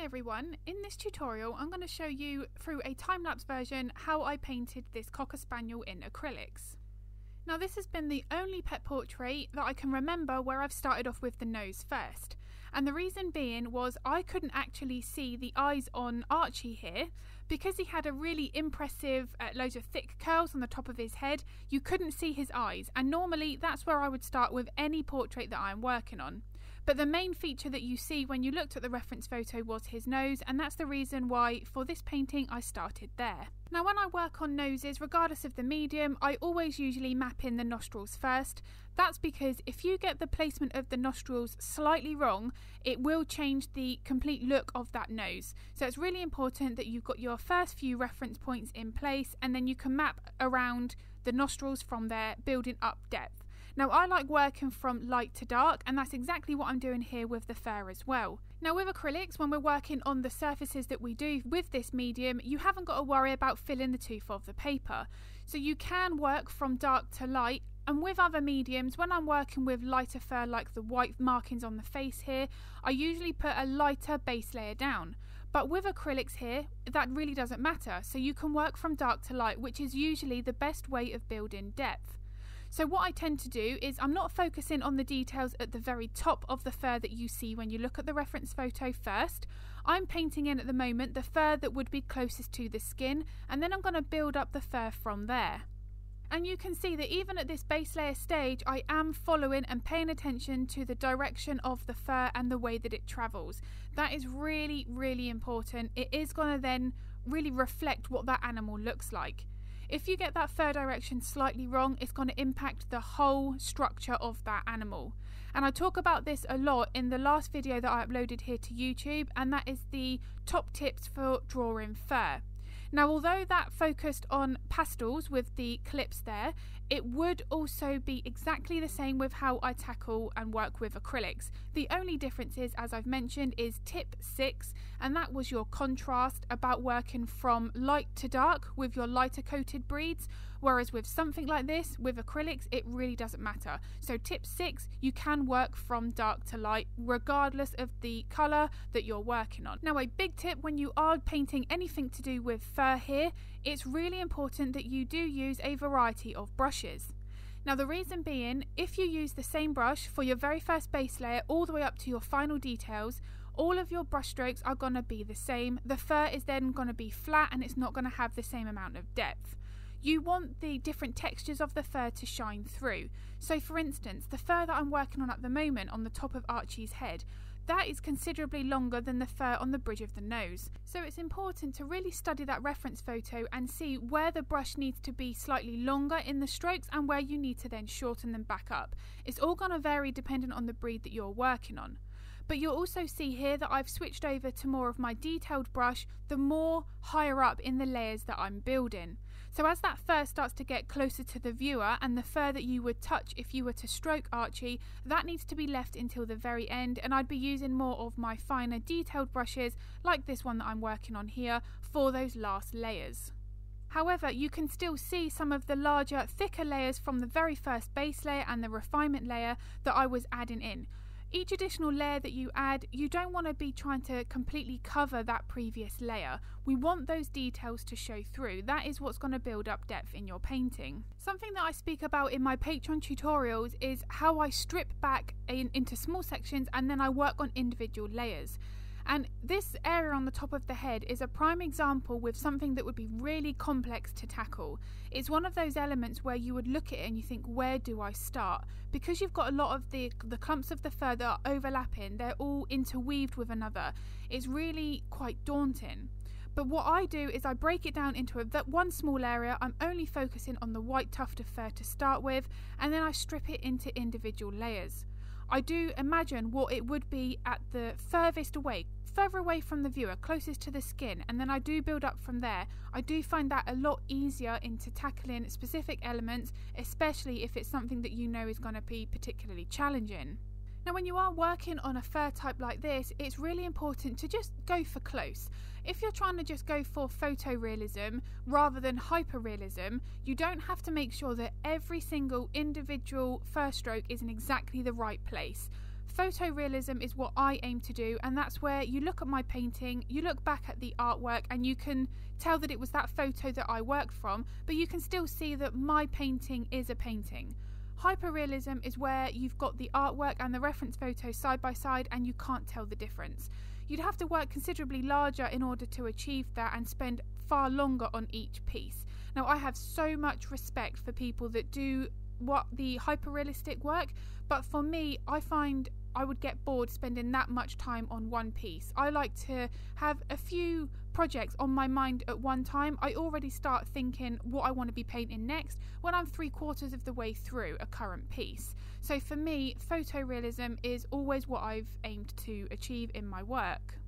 Hi everyone, in this tutorial I'm going to show you through a time-lapse version how I painted this Cocker Spaniel in acrylics. Now this has been the only pet portrait that I can remember where I've started off with the nose first, and the reason being was I couldn't actually see the eyes on Archie here because he had a really impressive loads of thick curls on the top of his head. You couldn't see his eyes, and normally that's where I would start with any portrait that I'm working on. But the main feature that you see when you looked at the reference photo was his nose, and that's the reason why for this painting I started there. Now when I work on noses, regardless of the medium, I always usually map in the nostrils first. That's because if you get the placement of the nostrils slightly wrong, it will change the complete look of that nose. So it's really important that you've got your first few reference points in place, and then you can map around the nostrils from there, building up depth. Now I like working from light to dark, and that's exactly what I'm doing here with the fur as well. Now with acrylics, when we're working on the surfaces that we do with this medium, you haven't got to worry about filling the tooth of the paper. So you can work from dark to light, and with other mediums, when I'm working with lighter fur like the white markings on the face here, I usually put a lighter base layer down. But with acrylics here, that really doesn't matter, so you can work from dark to light, which is usually the best way of building depth. So what I tend to do is I'm not focusing on the details at the very top of the fur that you see when you look at the reference photo first. I'm painting in at the moment the fur that would be closest to the skin, and then I'm going to build up the fur from there. And you can see that even at this base layer stage, I am following and paying attention to the direction of the fur and the way that it travels. That is really, really important. It is going to then really reflect what that animal looks like. If you get that fur direction slightly wrong, it's going to impact the whole structure of that animal. And I talk about this a lot in the last video that I uploaded here to YouTube, and that is the top tips for drawing fur. Now, although that focused on pastels with the clips there, it would also be exactly the same with how I tackle and work with acrylics. The only difference is, as I've mentioned, is tip 6, and that was your contrast about working from light to dark with your lighter coated breeds, whereas with something like this, with acrylics, it really doesn't matter. So tip 6, you can work from dark to light regardless of the colour that you're working on. Now, a big tip when you are painting anything to do with fur here, it's really important that you do use a variety of brushes. Now the reason being, if you use the same brush for your very first base layer all the way up to your final details, all of your brush strokes are going to be the same. The fur is then going to be flat, and it's not going to have the same amount of depth. You want the different textures of the fur to shine through. So for instance, the fur that I'm working on at the moment on the top of Archie's head, that is considerably longer than the fur on the bridge of the nose. So it's important to really study that reference photo and see where the brush needs to be slightly longer in the strokes and where you need to then shorten them back up. It's all going to vary depending on the breed that you're working on. But you'll also see here that I've switched over to more of my detailed brush the more higher up in the layers that I'm building. So as that fur starts to get closer to the viewer, and the fur that you would touch if you were to stroke Archie, that needs to be left until the very end, and I'd be using more of my finer detailed brushes like this one that I'm working on here for those last layers. However, you can still see some of the larger, thicker layers from the very first base layer and the refinement layer that I was adding in. Each additional layer that you add, you don't want to be trying to completely cover that previous layer. We want those details to show through. That is what's going to build up depth in your painting. Something that I speak about in my Patreon tutorials is how I strip back into small sections, and then I work on individual layers. And this area on the top of the head is a prime example with something that would be really complex to tackle. It's one of those elements where you would look at it and you think, where do I start? Because you've got a lot of the clumps of the fur that are overlapping, they're all interweaved with another. It's really quite daunting. But what I do is I break it down into that one small area. I'm only focusing on the white tuft of fur to start with, and then I strip it into individual layers. I do imagine what it would be at the furthest away, further away from the viewer, closest to the skin, and then I do build up from there. I do find that a lot easier into tackling specific elements, especially if it's something that you know is going to be particularly challenging. Now when you are working on a fur type like this, it's really important to just go for close. If you're trying to just go for photorealism rather than hyperrealism, you don't have to make sure that every single individual fur stroke is in exactly the right place. Photorealism is what I aim to do, and that's where you look at my painting, you look back at the artwork, and you can tell that it was that photo that I worked from, but you can still see that my painting is a painting. Hyperrealism is where you've got the artwork and the reference photo side by side and you can't tell the difference. You'd have to work considerably larger in order to achieve that and spend far longer on each piece. Now, I have so much respect for people that do the hyperrealistic work, but for me, I find I would get bored spending that much time on one piece. I like to have a few projects on my mind at one time. I already start thinking what I want to be painting next when I'm 3/4 of the way through a current piece. So for me, photorealism is always what I've aimed to achieve in my work.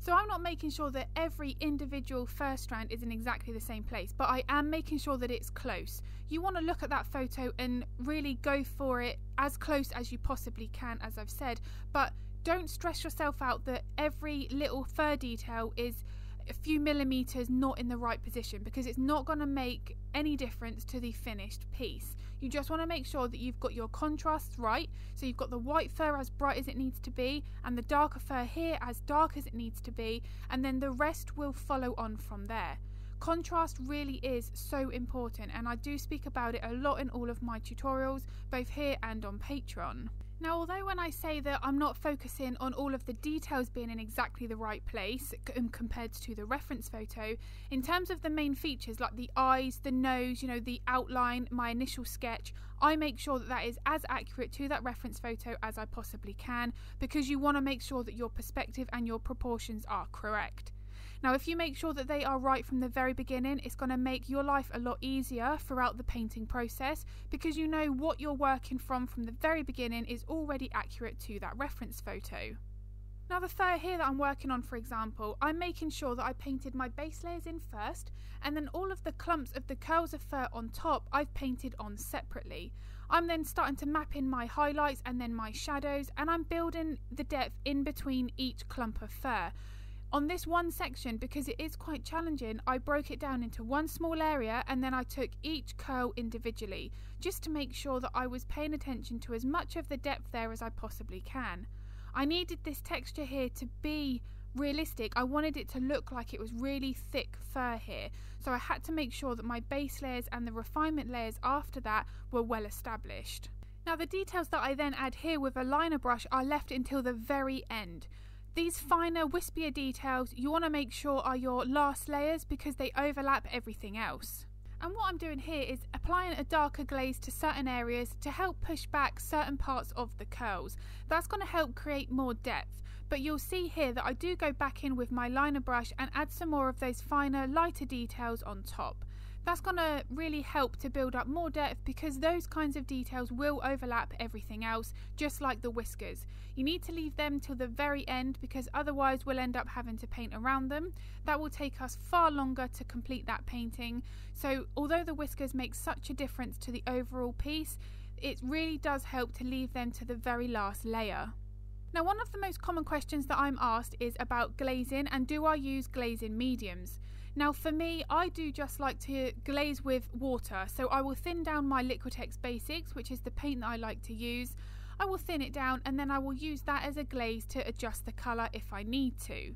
So I'm not making sure that every individual fur strand is in exactly the same place, but I am making sure that it's close. You want to look at that photo and really go for it as close as you possibly can, as I've said, but don't stress yourself out that every little fur detail is a few millimeters not in the right position, because it's not going to make any difference to the finished piece. You just want to make sure that you've got your contrasts right, so you've got the white fur as bright as it needs to be and the darker fur here as dark as it needs to be, and then the rest will follow on from there. Contrast really is so important, and I do speak about it a lot in all of my tutorials, both here and on Patreon. Now, although when I say that I'm not focusing on all of the details being in exactly the right place compared to the reference photo, in terms of the main features like the eyes, the nose, the outline, my initial sketch, I make sure that that is as accurate to that reference photo as I possibly can, because you want to make sure that your perspective and your proportions are correct. Now, if you make sure that they are right from the very beginning, it's going to make your life a lot easier throughout the painting process, because you know what you're working from the very beginning is already accurate to that reference photo. Now, the fur here that I'm working on, for example, I'm making sure that I painted my base layers in first, and then all of the clumps of the curls of fur on top I've painted on separately. I'm then starting to map in my highlights and then my shadows, and I'm building the depth in between each clump of fur. On this one section, because it is quite challenging, I broke it down into one small area and then I took each curl individually, just to make sure that I was paying attention to as much of the depth there as I possibly can. I needed this texture here to be realistic. I wanted it to look like it was really thick fur here, so I had to make sure that my base layers and the refinement layers after that were well established. Now, the details that I then add here with a liner brush are left until the very end. These finer, wispier details you want to make sure are your last layers, because they overlap everything else. And what I'm doing here is applying a darker glaze to certain areas to help push back certain parts of the curls. That's going to help create more depth, but you'll see here that I do go back in with my liner brush and add some more of those finer, lighter details on top. That's going to really help to build up more depth, because those kinds of details will overlap everything else, just like the whiskers. You need to leave them till the very end, because otherwise we'll end up having to paint around them. That will take us far longer to complete that painting. So although the whiskers make such a difference to the overall piece, it really does help to leave them to the very last layer. Now, one of the most common questions that I'm asked is about glazing and do I use glazing mediums. Now, for me, I do just like to glaze with water, so I will thin down my Liquitex Basics, which is the paint that I like to use. I will thin it down and then I will use that as a glaze to adjust the colour if I need to.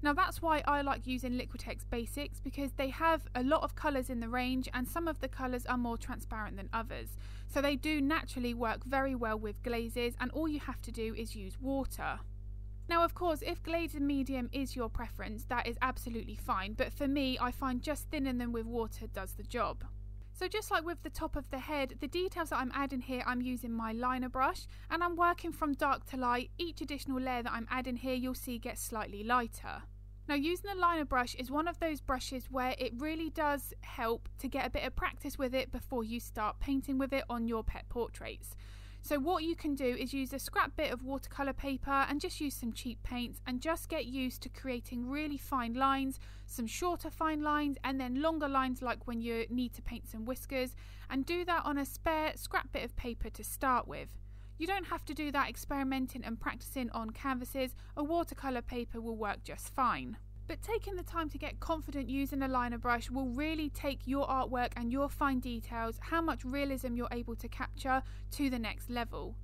Now, that's why I like using Liquitex Basics, because they have a lot of colours in the range and some of the colours are more transparent than others. So they do naturally work very well with glazes, and all you have to do is use water. Now, of course, if glazing medium is your preference, that is absolutely fine, but for me, I find just thinning them with water does the job. So just like with the top of the head, the details that I'm adding here, I'm using my liner brush and I'm working from dark to light. Each additional layer that I'm adding here, you'll see gets slightly lighter. Now, using a liner brush is one of those brushes where it really does help to get a bit of practice with it before you start painting with it on your pet portraits. So what you can do is use a scrap bit of watercolour paper and just use some cheap paints and just get used to creating really fine lines, some shorter fine lines and then longer lines like when you need to paint some whiskers, and do that on a spare scrap bit of paper to start with. You don't have to do that experimenting and practicing on canvases. A watercolour paper will work just fine. But taking the time to get confident using a liner brush will really take your artwork and your fine details, how much realism you're able to capture, to the next level.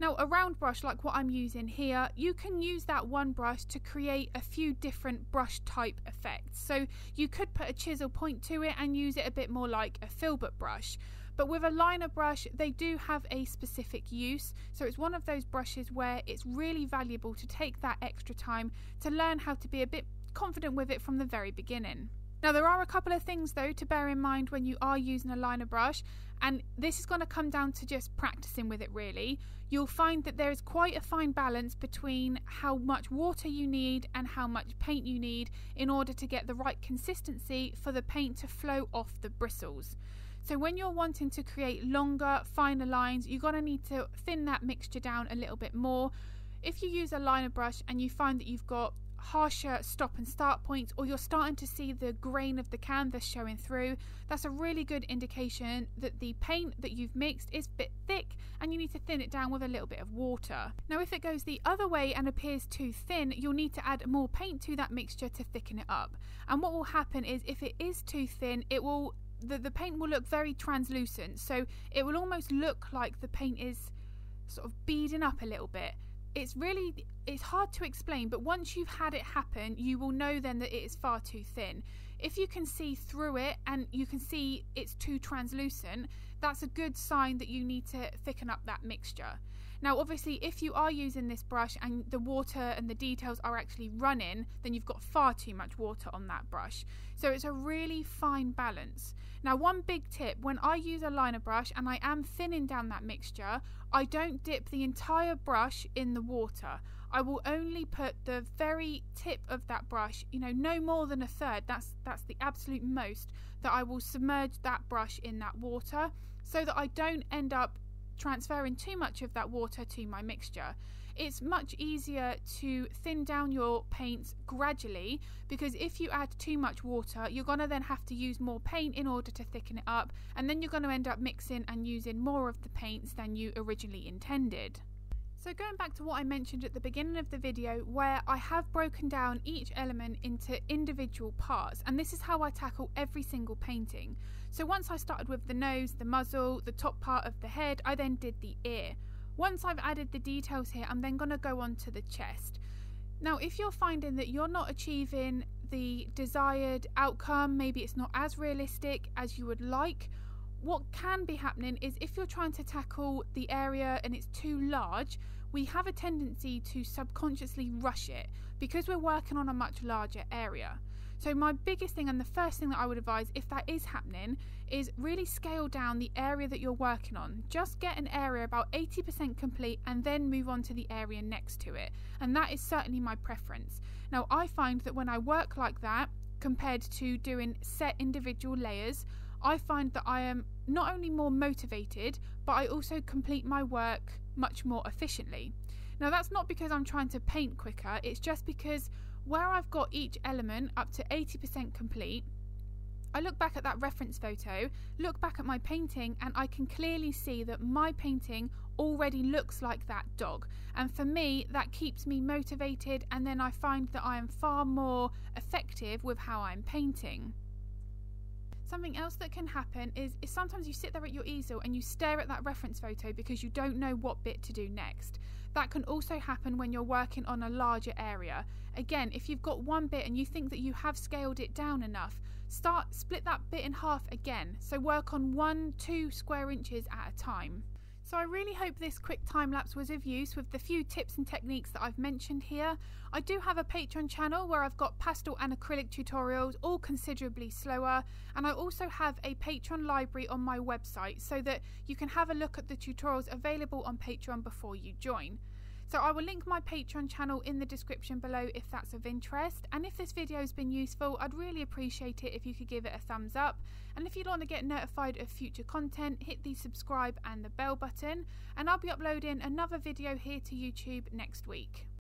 Now a round brush like what I'm using here, you can use that one brush to create a few different brush type effects. So you could put a chisel point to it and use it a bit more like a filbert brush. But with a liner brush, they do have a specific use. So it's one of those brushes where it's really valuable to take that extra time to learn how to be a bit confident with it from the very beginning. Now there are a couple of things though to bear in mind when you are using a liner brush, and this is going to come down to just practicing with it really. You'll find that there is quite a fine balance between how much water you need and how much paint you need in order to get the right consistency for the paint to flow off the bristles. So when you're wanting to create longer, finer lines, you're going to need to thin that mixture down a little bit more. If you use a liner brush and you find that you've got harsher stop and start points, or you're starting to see the grain of the canvas showing through, that's a really good indication that the paint that you've mixed is a bit thick and you need to thin it down with a little bit of water. Now if it goes the other way and appears too thin, you'll need to add more paint to that mixture to thicken it up. And what will happen is, if it is too thin, it will the paint will look very translucent, so it will almost look like the paint is sort of beading up a little bit. It's hard to explain, but once you've had it happen, you will know then that it is far too thin. If you can see through it and you can see it's too translucent, that's a good sign that you need to thicken up that mixture. Now obviously if you are using this brush and the water and the details are actually running, then you've got far too much water on that brush. So it's a really fine balance. Now one big tip, when I use a liner brush and I am thinning down that mixture, I don't dip the entire brush in the water. I will only put the very tip of that brush, you know, no more than a third. That's the absolute most that I will submerge that brush in that water, so that I don't end up transferring too much of that water to my mixture. It's much easier to thin down your paints gradually, because if you add too much water, you're going to then have to use more paint in order to thicken it up, and then you're going to end up mixing and using more of the paints than you originally intended. So going back to what I mentioned at the beginning of the video, where I have broken down each element into individual parts, and this is how I tackle every single painting. So once I started with the nose, the muzzle, the top part of the head, I then did the ear. Once I've added the details here, I'm then going to go on to the chest. Now if you're finding that you're not achieving the desired outcome, maybe it's not as realistic as you would like, what can be happening is, if you're trying to tackle the area and it's too large, we have a tendency to subconsciously rush it because we're working on a much larger area. So my biggest thing and the first thing that I would advise, if that is happening, is really scale down the area that you're working on. Just get an area about 80% complete and then move on to the area next to it. And that is certainly my preference. Now I find that when I work like that, compared to doing set individual layers, I find that I am not only more motivated, but I also complete my work much more efficiently. Now that's not because I'm trying to paint quicker, it's just because where I've got each element up to 80% complete, I look back at that reference photo, look back at my painting, and I can clearly see that my painting already looks like that dog. And for me, that keeps me motivated, and then I find that I am far more effective with how I'm painting. Something else that can happen is sometimes you sit there at your easel and you stare at that reference photo because you don't know what bit to do next. That can also happen when you're working on a larger area. Again, if you've got one bit and you think that you have scaled it down enough, split that bit in half again. So work on 1-2 square inches at a time. So I really hope this quick time lapse was of use with the few tips and techniques that I've mentioned here. I do have a Patreon channel where I've got pastel and acrylic tutorials, all considerably slower, and I also have a Patreon library on my website so that you can have a look at the tutorials available on Patreon before you join. So I will link my Patreon channel in the description below if that's of interest, and if this video has been useful, I'd really appreciate it if you could give it a thumbs up, and if you'd want to get notified of future content, hit the subscribe and the bell button, and I'll be uploading another video here to YouTube next week.